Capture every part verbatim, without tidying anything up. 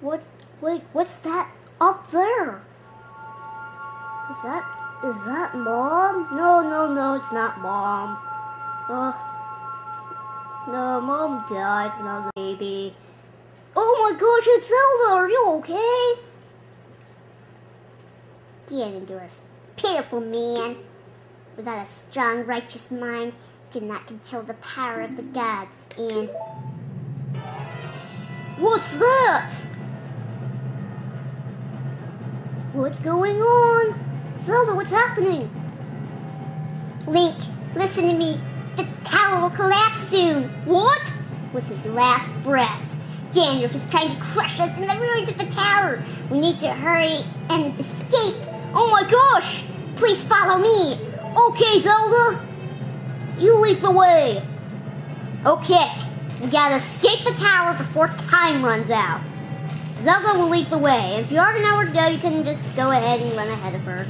What? Wait, what's that up there? Is that, is that Mom? No, no, no, it's not Mom. Uh, no, Mom died when I was a baby. Oh my gosh, it's Zelda, are you okay? Get into her. Pitiful man, without a strong, righteous mind, could not control the power of the gods, and... What's that? What's going on? Zelda, what's happening? Link, listen to me. The tower will collapse soon. What? With his last breath, Gandalf is trying to crush us in the ruins of the tower. We need to hurry and escape. Oh my gosh! Please follow me. Okay, Zelda. You lead the way. Okay. We gotta escape the tower before time runs out. Zelda will lead the way. If you already know where to go, you can just go ahead and run ahead of her.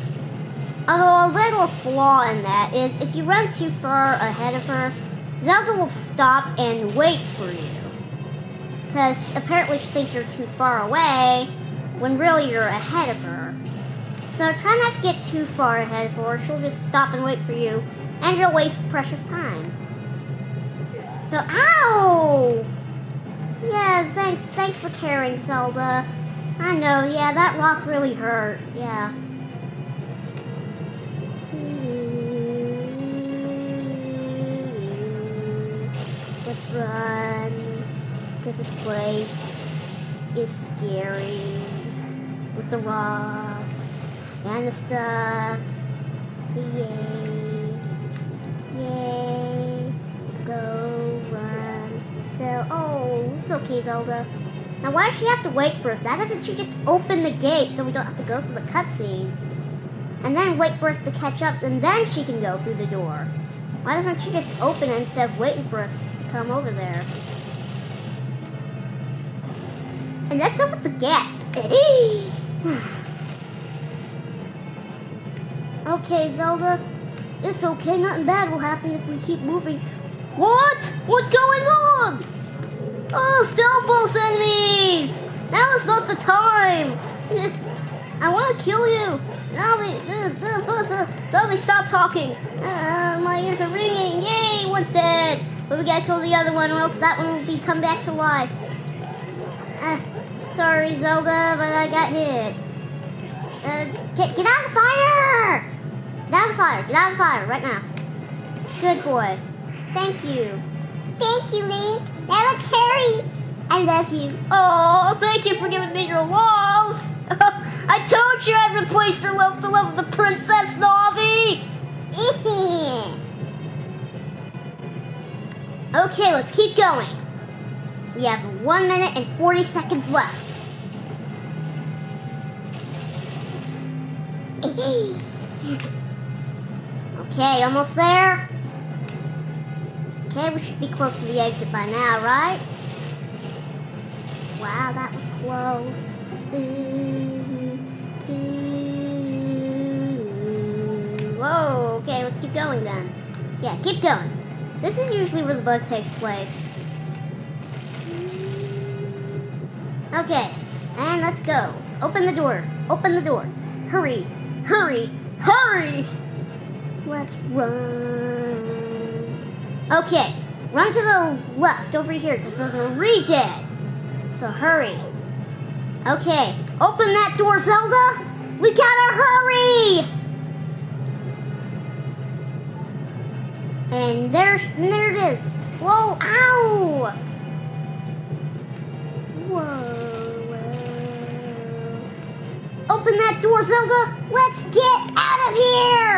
Although a little flaw in that is if you run too far ahead of her, Zelda will stop and wait for you. Because apparently she thinks you're too far away when really you're ahead of her. So try not to get too far ahead of her. She'll just stop and wait for you, and you'll waste precious time. So, ow! Yeah, thanks, thanks for caring, Zelda. I know, yeah, that rock really hurt, yeah. Let's run, because this place is scary, with the rocks and the stuff, yay, yay, go. Oh, it's okay, Zelda. Now, why does she have to wait for us? Why doesn't she just open the gate so we don't have to go through the cutscene? And then wait for us to catch up, and then she can go through the door. Why doesn't she just open it instead of waiting for us to come over there? And that's up with the gas. Okay, Zelda. It's okay. Nothing bad will happen if we keep moving. What? What's going on? Oh, still false enemies! Now is not the time! I want to kill you! Now they, they stop talking! Uh, my ears are ringing! Yay! One's dead! But we gotta kill the other one or else that one will be come back to life. Uh, sorry, Zelda, but I got hit. Uh, get, get out of the fire! Get out of the fire! Get out of the fire right now! Good boy. Thank you. Thank you, Link. Now let's hurry. I love you. Oh, thank you for giving me your love. I told you I'd replace your love with the love of the Princess Navi. Okay, let's keep going. We have one minute and forty seconds left. Okay, almost there. Okay, we should be close to the exit by now, right? Wow, that was close. Whoa, okay, let's keep going then. Yeah, keep going. This is usually where the bug takes place. Okay, and let's go. Open the door. Open the door. Hurry, hurry, hurry! Let's run. Okay, run to the left over here because those are re-dead. So hurry. Okay, open that door, Zelda. We gotta hurry. And there's, and there it is. Whoa! Ow! Whoa, whoa! Open that door, Zelda. Let's get out of here.